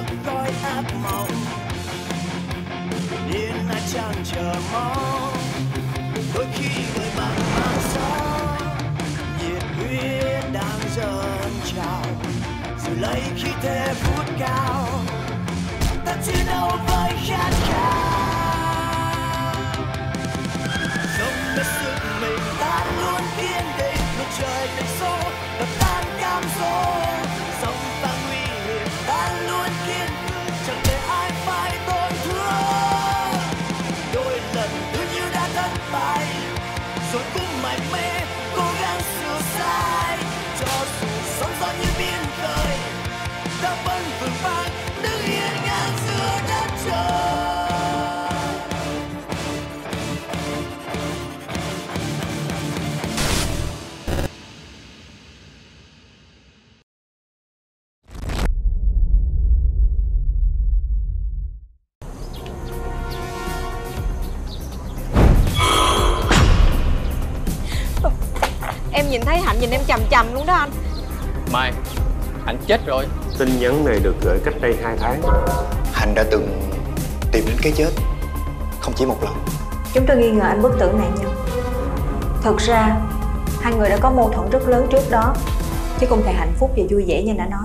giấc tôi ác mộng, điên là chẳng chờ mong. Đôi khi người bạn mang gió, nhiệt huyết đang dâng trào, rồi lấy khí thế vút cao. Ta chiến đấu với khát khao, dòng đất sức mình ta luôn kiên định, một trời đất số và tan cam dỗ. Nhìn thấy Hạnh nhìn em chằm chằm luôn đó anh. Mai, Hạnh chết rồi. Tin nhắn này được gửi cách đây 2 tháng. Hạnh đã từng tìm đến cái chết không chỉ một lần. Chúng tôi nghi ngờ anh bất tử nạn nhân. Thực ra hai người đã có mâu thuẫn rất lớn trước đó, chứ không thể hạnh phúc và vui vẻ như anh đã nói.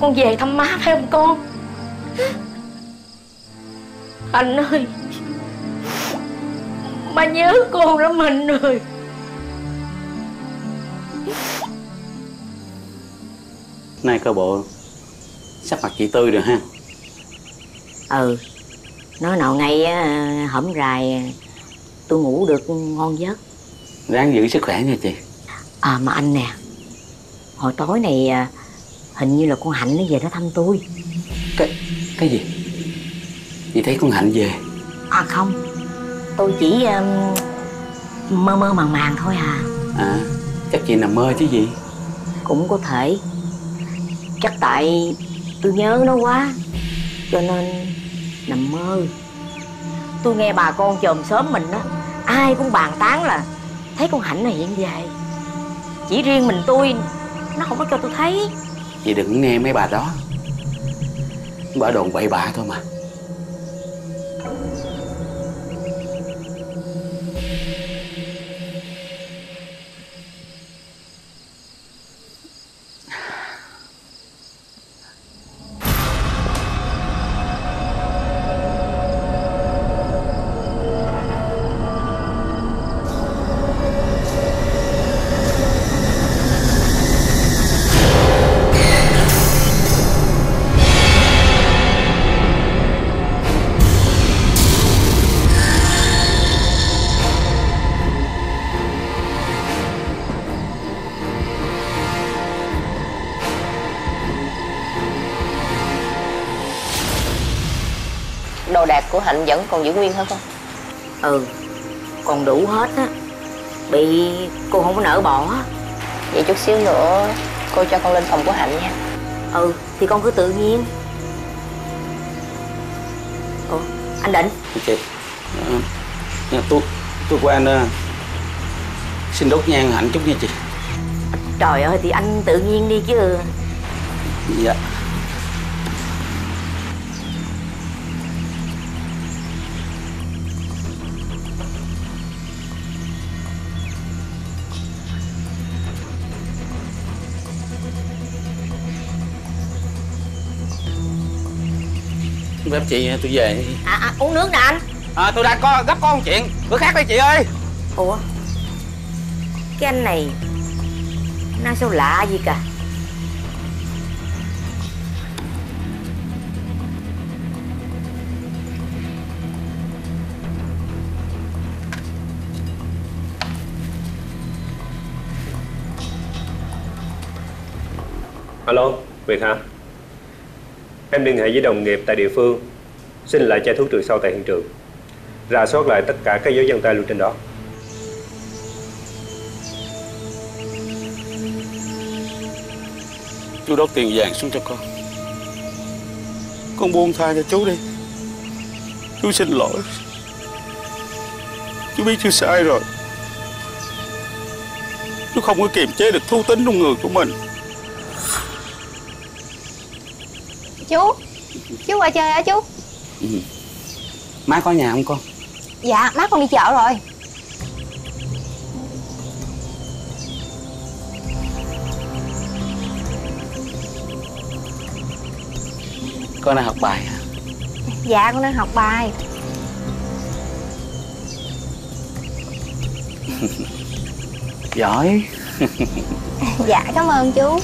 Con về thăm má phải không con? Anh ơi, má nhớ con lắm anh ơi. Nay coi bộ sắc mặt chị tươi rồi ha. Ừ, nói nào ngay hổm rày tôi ngủ được ngon giấc. Ráng giữ sức khỏe nha chị. À mà anh nè, hồi tối này hình như là con Hạnh nó về nó thăm tôi. Cái gì? Chị thấy con Hạnh về? À không, tôi chỉ mơ mơ màng màng thôi à. À, chắc chị nằm mơ chứ gì? Cũng có thể. Chắc tại tôi nhớ nó quá, cho nên nằm mơ. Tôi nghe bà con chòm xóm mình đó, ai cũng bàn tán là thấy con Hạnh nó hiện về. Chỉ riêng mình tôi, nó không có cho tôi thấy. Chị đừng nghe mấy bà đó, bà đồn bậy bạ thôi mà. Đồ đạc của Hạnh vẫn còn giữ nguyên hết không? Ừ, còn đủ hết á. Bị cô không có nỡ bỏ. Vậy chút xíu nữa cô cho con lên phòng của Hạnh nha. Ừ, thì con cứ tự nhiên. Ủa, anh Định. Chị, tôi qua anh xin đốt nhang Hạnh chút nha chị. Trời ơi, thì anh tự nhiên đi chứ. Dạ. Gấp chị tôi về. Uống nước nè anh. Tôi đang có gấp con chuyện bữa khác đây chị ơi. Ủa, cái anh này nó sao lạ gì cả. Alo, Việt hả? Em liên hệ với đồng nghiệp tại địa phương, xin lại chai thuốc trừ sâu tại hiện trường, rà soát lại tất cả các dấu vân tay lưu trên đó. Chú đốt tiền vàng xuống cho con. Con buông tha cho chú đi. Chú xin lỗi. Chú biết chú sai rồi. Chú không có kiềm chế được thú tính trong người của mình. Chú, chú qua chơi hả chú? Ừ. Má có nhà không con? Dạ, má con đi chợ rồi. Con đang học bài hả? Dạ, con đang học bài. Giỏi. Dạ, cảm ơn chú.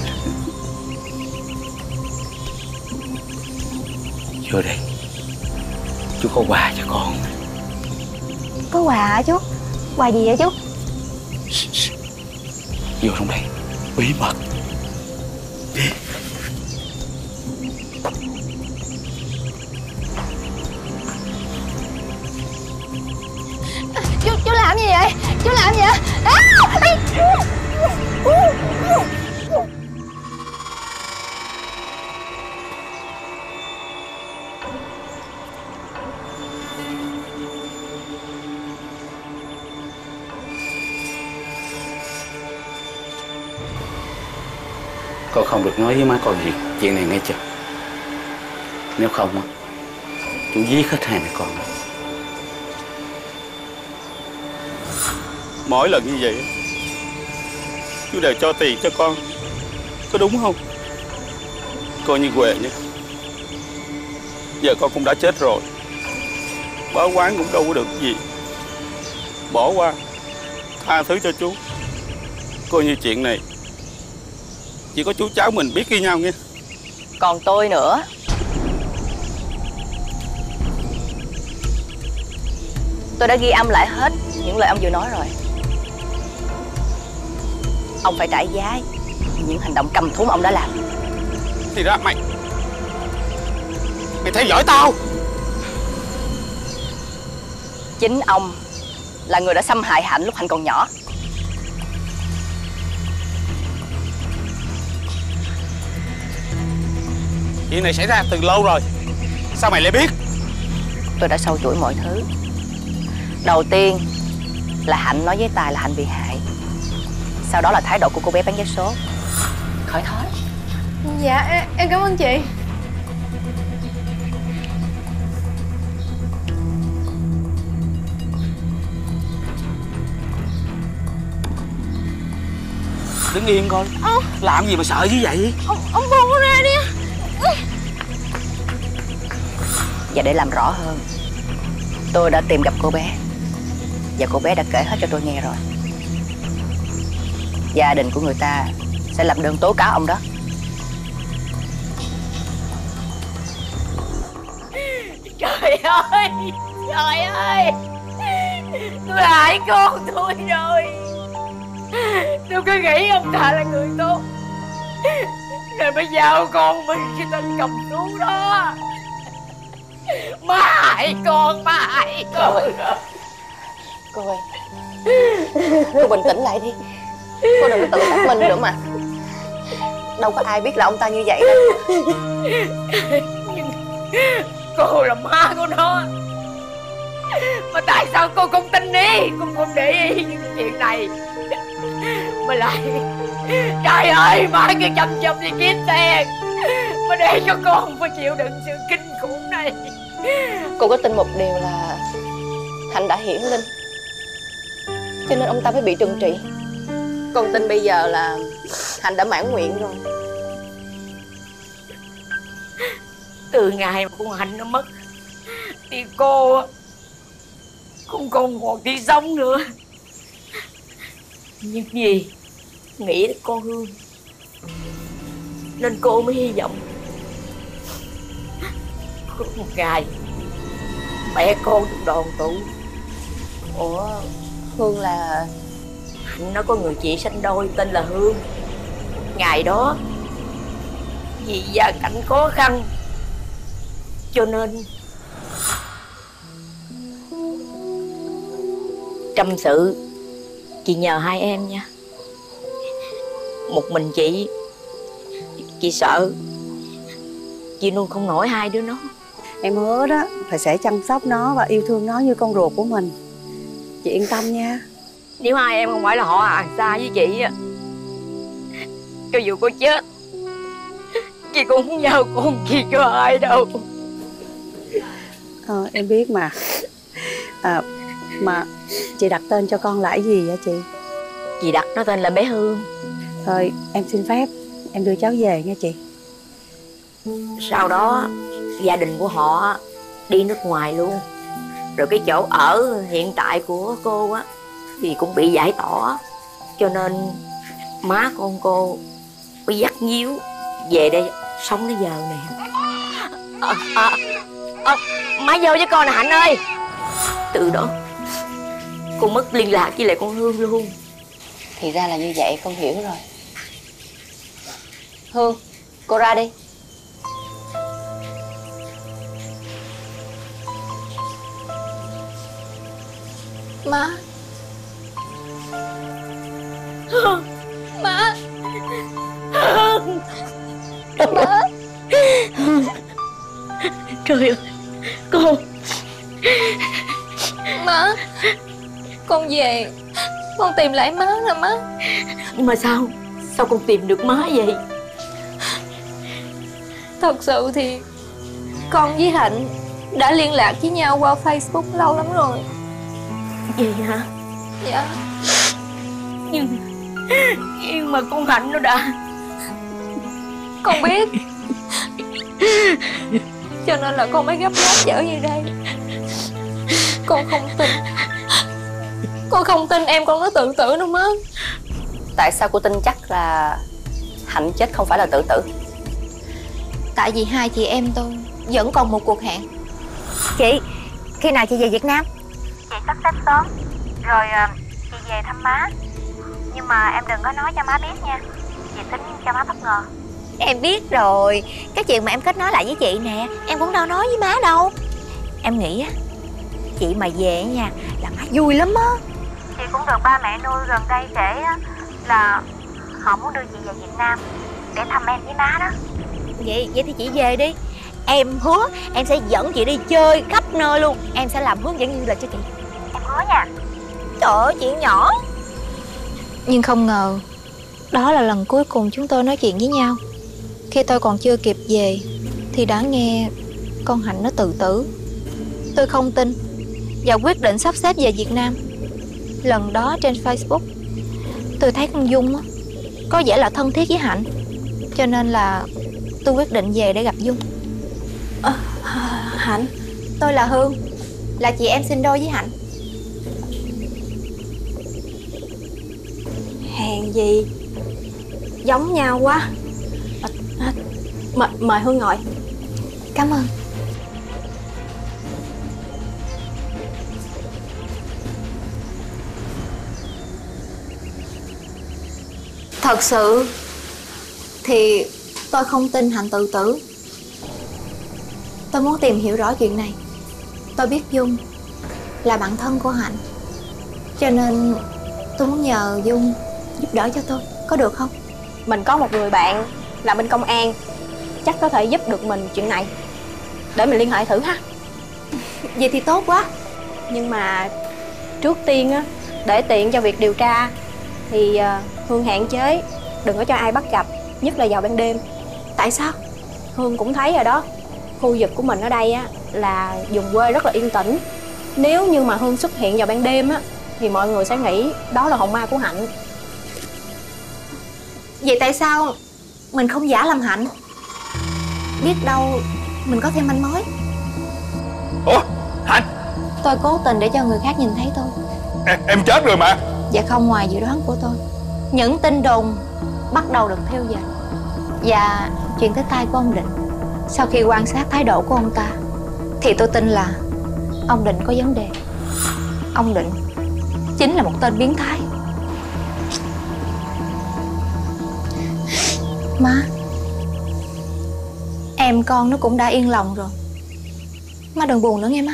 Vô đây. Chú có quà cho con. Có quà hả chú? Quà gì vậy chú? Vô trong đây. Bí mật. Đi. Chú làm gì vậy? Chú làm gì vậy? Con không được nói với má con gì chuyện này nghe chưa? Nếu không chú giết hết hai mẹ con. Mỗi lần như vậy chú đều cho tiền cho con, có đúng không? Coi như què nhé. Giờ con cũng đã chết rồi, báo quán cũng đâu có được gì. Bỏ qua, tha thứ cho chú. Coi như chuyện này chỉ có chú cháu mình biết yêu nhau nghe. Còn tôi nữa. Tôi đã ghi âm lại hết những lời ông vừa nói rồi. Ông phải trả giá những hành động cầm thú mà ông đã làm. Thì ra mày theo dõi tao. Chính ông là người đã xâm hại Hạnh lúc Hạnh còn nhỏ. Chuyện này xảy ra từ lâu rồi, sao mày lại biết? Tôi đã sâu chuỗi mọi thứ. Đầu tiên là Hạnh nói với Tài là Hạnh bị hại. Sau đó là thái độ của cô bé bán vé số. Khỏi thói. Dạ em cảm ơn chị. Đứng yên coi. Làm gì mà sợ như vậy? Ông buông ra đi. Và để làm rõ hơn, tôi đã tìm gặp cô bé và cô bé đã kể hết cho tôi nghe rồi. Gia đình của người ta sẽ làm đơn tố cáo ông đó. Trời ơi, trời ơi, tôi hại con tôi rồi. Tôi cứ nghĩ ông ta là người tốt, rồi mới giao con mình cái tên cầm thú đó. Má hại con, má hại con. Cô ơi, cô bình tĩnh lại đi. Cô đừng tự bắt mình nữa mà. Đâu có ai biết là ông ta như vậy đâu. Nhưng cô là má của nó. Mà tại sao cô không tin đi? Cô không để ý những chuyện này mà lại. Trời ơi, má cứ chăm chăm đi kiếm tiền mà để cho con phải chịu đựng sự kinh khủng này. Cô có tin một điều là Hạnh đã hiển linh, cho nên ông ta mới bị trừng trị. Con tin bây giờ là Hạnh đã mãn nguyện rồi. Từ ngày con Hạnh nó mất thì cô không còn một tí sống nữa. Nhưng gì nghĩ đến con Hương nên cô mới hy vọng có một ngày mẹ con được đoàn tụ. Ủa, Hương là... Hạnh nó có người chị sanh đôi tên là Hương. Ngày đó vì gia cảnh khó khăn cho nên Trâm sự chị nhờ hai em nha. Một mình chị Chị sợ chị nuôi không nổi hai đứa nó. Em hứa đó, phải sẽ chăm sóc nó và yêu thương nó như con ruột của mình. Chị yên tâm nha. Nếu ai em không phải là họ hàng xa với chị á, cho dù có chết chị cũng không giao con chị cho ai đâu. Em biết mà. Mà chị đặt tên cho con là cái gì vậy chị? Chị đặt nó tên là bé Hương. Thôi em xin phép em đưa cháu về nha chị. Sau đó gia đình của họ đi nước ngoài luôn. Rồi cái chỗ ở hiện tại của cô á thì cũng bị giải tỏa, cho nên má con cô bị dắt nhíu về đây sống tới giờ nè. Má vô với con nè Hạnh ơi. Từ đó cô mất liên lạc với lại con Hương luôn. Thì ra là như vậy, con hiểu rồi. Hương, cô ra đi. Má. Hương. Má. Hương. Má. Hương. Trời ơi. Cô. Má. Con về. Con tìm lại má nè má. Nhưng mà sao? Sao con tìm được má vậy? Thật sự thì con với Hạnh đã liên lạc với nhau qua Facebook lâu lắm rồi. Vậy hả? Dạ. Nhưng mà con Hạnh nó đã... Con biết. Cho nên là con mới gấp gáp trở về đây. Con không tin. Con không tin em con nó tự tử đâu má. Tại sao cô tin chắc là Hạnh chết không phải là tự tử? Tại vì hai chị em tôi vẫn còn một cuộc hẹn. Chị, khi nào chị về Việt Nam? Chị sắp xếp sớm. Rồi chị về thăm má. Nhưng mà em đừng có nói cho má biết nha. Chị tính cho má bất ngờ. Em biết rồi. Cái chuyện mà em kết nối lại với chị nè, em cũng đâu nói với má đâu. Em nghĩ á, chị mà về nha là má vui lắm á. Chị cũng được ba mẹ nuôi gần đây kể á, là họ muốn đưa chị về Việt Nam để thăm em với má đó. Vậy thì chị về đi. Em hứa em sẽ dẫn chị đi chơi khắp nơi luôn. Em sẽ làm hướng dẫn du lịch cho chị. Em hứa nha. Trời ơi, chuyện nhỏ. Nhưng không ngờ đó là lần cuối cùng chúng tôi nói chuyện với nhau. Khi tôi còn chưa kịp về thì đã nghe con Hạnh nó tự tử. Tôi không tin và quyết định sắp xếp về Việt Nam. Lần đó trên Facebook tôi thấy con Dung có vẻ là thân thiết với Hạnh, cho nên là tôi quyết định về để gặp Dung. Hạnh, tôi là Hương, là chị em sinh đôi với Hạnh. Hèn gì giống nhau quá. Mời Hương ngồi. Cảm ơn. Thật sự thì tôi không tin Hạnh tự tử. Tôi muốn tìm hiểu rõ chuyện này. Tôi biết Dung là bạn thân của Hạnh, cho nên tôi muốn nhờ Dung giúp đỡ cho tôi, có được không? Mình có một người bạn là bên công an, chắc có thể giúp được mình chuyện này. Để mình liên hệ thử ha. Vậy thì tốt quá. Nhưng mà trước tiên á, để tiện cho việc điều tra thì Hương hạn chế đừng có cho ai bắt gặp, nhất là vào ban đêm. Tại sao? Hương cũng thấy rồi đó, khu vực của mình ở đây á là vùng quê rất là yên tĩnh. Nếu như mà Hương xuất hiện vào ban đêm á thì mọi người sẽ nghĩ đó là hồn ma của Hạnh. Vậy tại sao mình không giả làm Hạnh? Biết đâu mình có thêm manh mối. Ủa, Hạnh? Tôi cố tình để cho người khác nhìn thấy tôi. Em chết rồi mà. Dạ không ngoài dự đoán của tôi, những tin đồn bắt đầu được thêu dệt. Và chuyện tới tai của ông Định. Sau khi quan sát thái độ của ông ta thì tôi tin là ông Định có vấn đề. Ông Định chính là một tên biến thái. Má, em con nó cũng đã yên lòng rồi. Má đừng buồn nữa nghe má.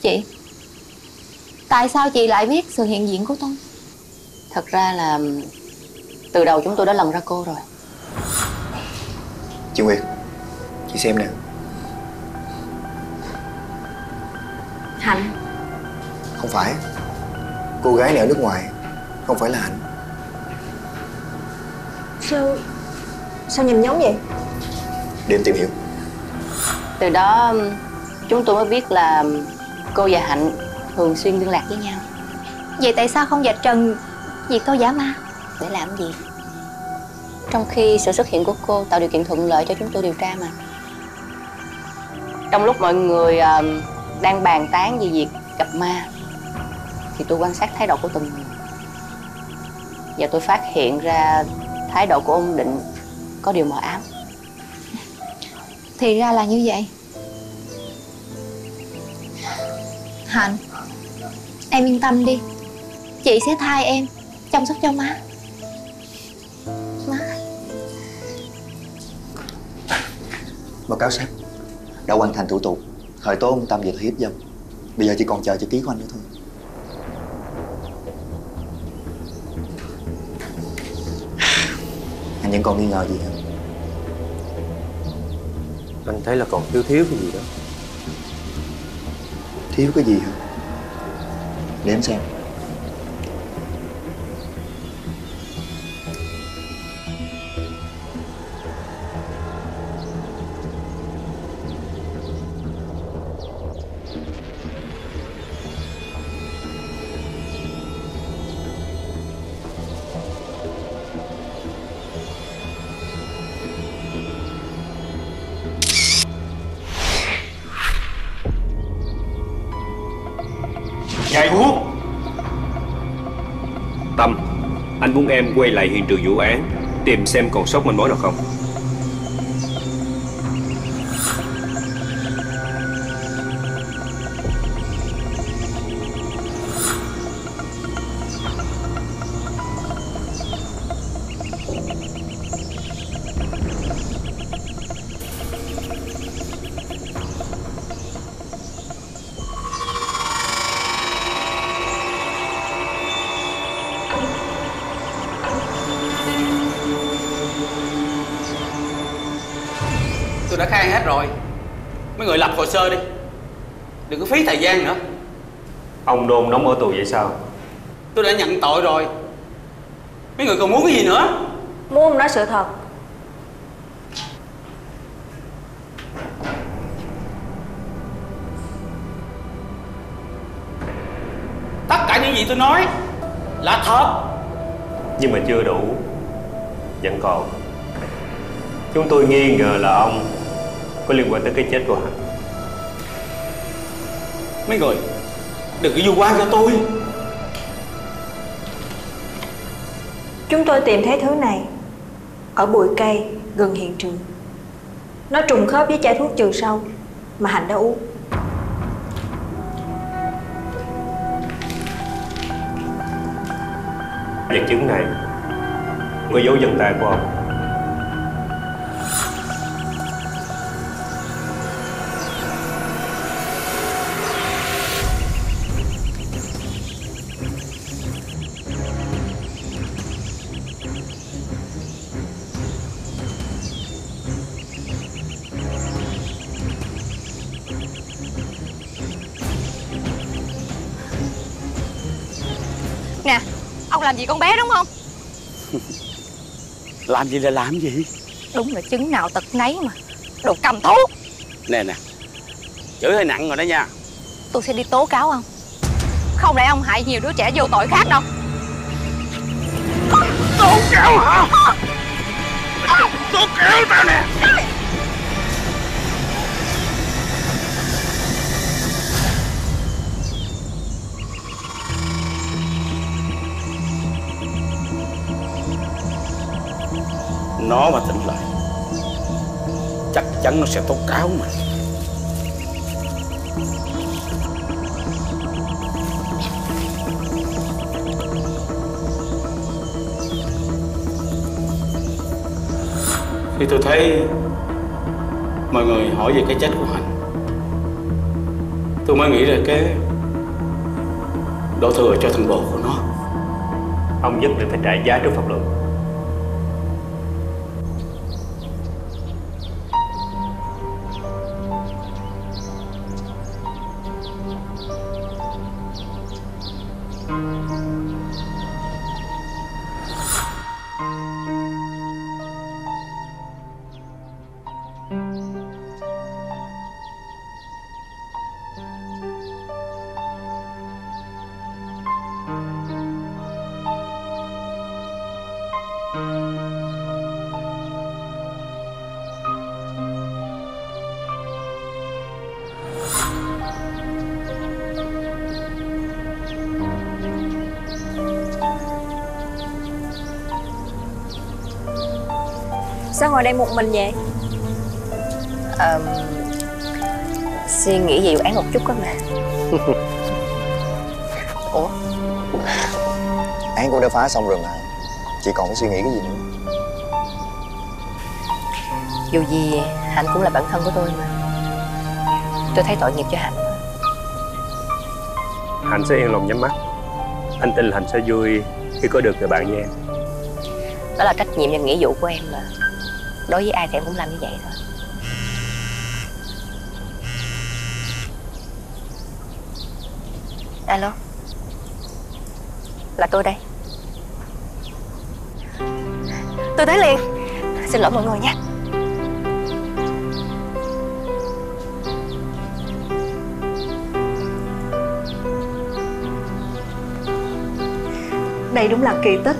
Chị, tại sao chị lại biết sự hiện diện của tôi? Thật ra là từ đầu chúng tôi đã lần ra cô rồi. Chị Nguyệt, chị xem nè. Hạnh. Không phải. Cô gái này ở nước ngoài, không phải là Hạnh. Sao nhìn giống vậy? Để em tìm hiểu. Từ đó chúng tôi mới biết là cô và Hạnh thường xuyên liên lạc với nhau. Vậy tại sao không vạch trần việc cô giả ma? Để làm gì? Trong khi sự xuất hiện của cô tạo điều kiện thuận lợi cho chúng tôi điều tra mà. Trong lúc mọi người đang bàn tán về việc gặp ma thì tôi quan sát thái độ của từng người. Và tôi phát hiện ra thái độ của ông Định có điều mờ ám. Thì ra là như vậy. Hạnh, em yên tâm đi. Chị sẽ thay em chăm sóc cho má. Má. Báo cáo sếp, đã hoàn thành thủ tục khởi tố ông Tâm về tội hiếp dâm. Bây giờ chỉ còn chờ chữ ký của anh nữa thôi. Anh vẫn còn nghi ngờ gì không? Anh thấy là còn thiếu cái gì đó. Thiếu cái gì hả? Để em xem. Tâm, anh muốn em quay lại hiện trường vụ án, tìm xem còn sót manh mối nào không. Tôi đã khai hết rồi. Mấy người lập hồ sơ đi, đừng có phí thời gian nữa. Ông Đôn đóng ở tù vậy sao? Tôi đã nhận tội rồi. Mấy người còn muốn cái gì nữa? Muốn ông nói sự thật. Tất cả những gì tôi nói là thật. Nhưng mà chưa đủ. Vẫn còn. Chúng tôi nghi ngờ là ông có liên quan tới cái chết của Hạnh. Mấy người đừng có vu oan cho tôi. Chúng tôi tìm thấy thứ này ở bụi cây gần hiện trường. Nó trùng khớp với chai thuốc trừ sâu mà Hạnh đã uống. Vật chứng này có dấu vân tay của ông. Nè, ông làm gì con bé đúng không? Làm gì là làm gì? Đúng là chứng nào tật nấy mà. Đồ cầm thú. Nè, chửi hơi nặng rồi đó nha. Tôi sẽ đi tố cáo ông. Không lẽ ông hại nhiều đứa trẻ vô tội khác đâu. Tố cáo hả? Tố cáo tao nè. Nó mà tỉnh lại chắc chắn nó sẽ tố cáo mình. Khi tôi thấy mọi người hỏi về cái chết của Hạnh, tôi mới nghĩ ra cái đổ thừa cho thằng bồ của nó. ông nhất định phải trả giá trước pháp luật. Sao ngồi đây một mình vậy? Suy nghĩ về vụ án một chút đó mà. Ủa? Án cũng đã phá xong rồi mà, chị còn phải suy nghĩ cái gì nữa? Dù gì Hạnh cũng là bạn thân của tôi mà, tôi thấy tội nghiệp cho Hạnh. Hạnh sẽ yên lòng nhắm mắt. Anh tin là Hạnh sẽ vui khi có được người bạn như em. Đó là trách nhiệm và nghĩa vụ của em mà. Đối với ai thì em cũng làm như vậy thôi. Alo, là tôi đây. Tôi tới liền. Xin lỗi mọi người nha. Đây đúng là kỳ tích.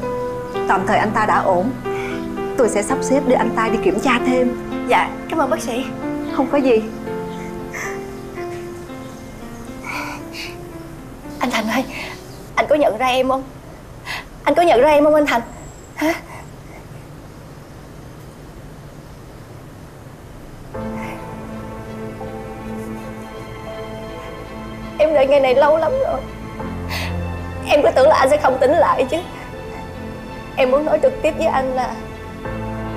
Tạm thời anh ta đã ổn. Tôi sẽ sắp xếp để anh ta đi kiểm tra thêm. Dạ, cảm ơn bác sĩ. Không có gì. Anh Thành ơi, anh có nhận ra em không? Anh có nhận ra em không anh Thành? Hả? Em đợi ngày này lâu lắm rồi. Em cứ tưởng là anh sẽ không tỉnh lại chứ. Em muốn nói trực tiếp với anh là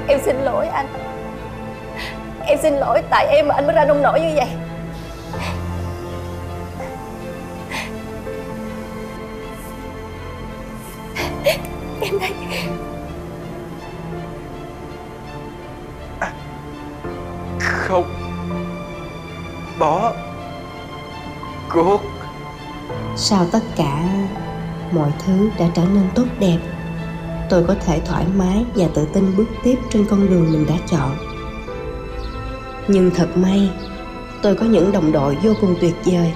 em xin lỗi anh. Em xin lỗi tại em mà anh mới ra nông nổi như vậy. Em đây. Không bỏ cuộc. Sao tất cả mọi thứ đã trở nên tốt đẹp? Tôi có thể thoải mái và tự tin bước tiếp trên con đường mình đã chọn. Nhưng thật may, tôi có những đồng đội vô cùng tuyệt vời.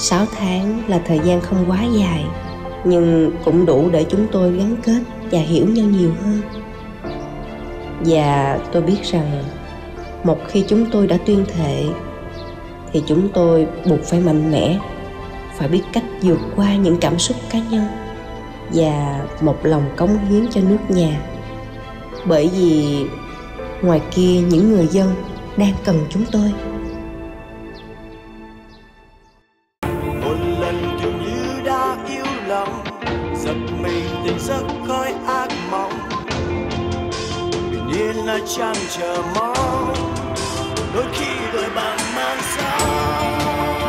6 tháng là thời gian không quá dài, nhưng cũng đủ để chúng tôi gắn kết và hiểu nhau nhiều hơn. Và tôi biết rằng, một khi chúng tôi đã tuyên thệ, thì chúng tôi buộc phải mạnh mẽ, phải biết cách vượt qua những cảm xúc cá nhân và một lòng cống hiến cho nước nhà. Bởi vì ngoài kia những người dân đang cần chúng tôi. Một lần dường như đã yêu lòng, giật mình tỉnh giấc khỏi ác mộng. Bình yên là chẳng chờ mong, đôi khi đôi bạn mang gió.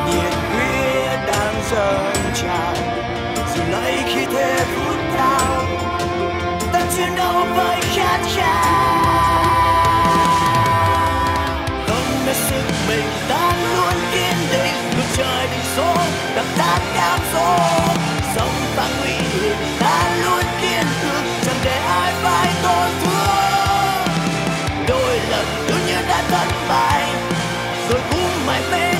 Nhiệt huyết đang dâng trào, lại khi thế phút tao ta chiến đấu với khát khao. Không biết sức mình ta luôn kiên định, vượt trời định số đập nát cám dỗ. Sống và nguy hiểm ta luôn kiên cường, chẳng để ai phải tổn thương. Đôi lần tưởng như đã thất bại rồi cũng mãi mê.